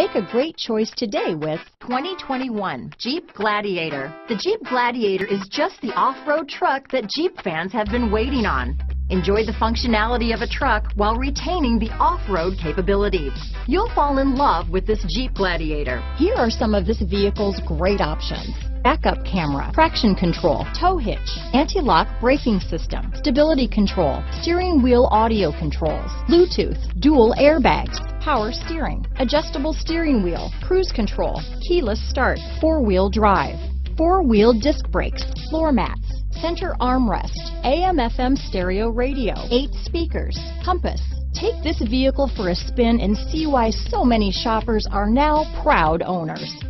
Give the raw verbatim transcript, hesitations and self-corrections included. Make a great choice today with twenty twenty-one Jeep Gladiator. The Jeep Gladiator is just the off-road truck that Jeep fans have been waiting on. Enjoy the functionality of a truck while retaining the off-road capability. You'll fall in love with this Jeep Gladiator. Here are some of this vehicle's great options: backup camera, traction control, tow hitch, anti-lock braking system, stability control, steering wheel audio controls, Bluetooth, dual airbags, power steering, adjustable steering wheel, cruise control, keyless start, four-wheel drive, four-wheel disc brakes, floor mats, center armrest, A M F M stereo radio, eight speakers, compass. Take this vehicle for a spin and see why so many shoppers are now proud owners.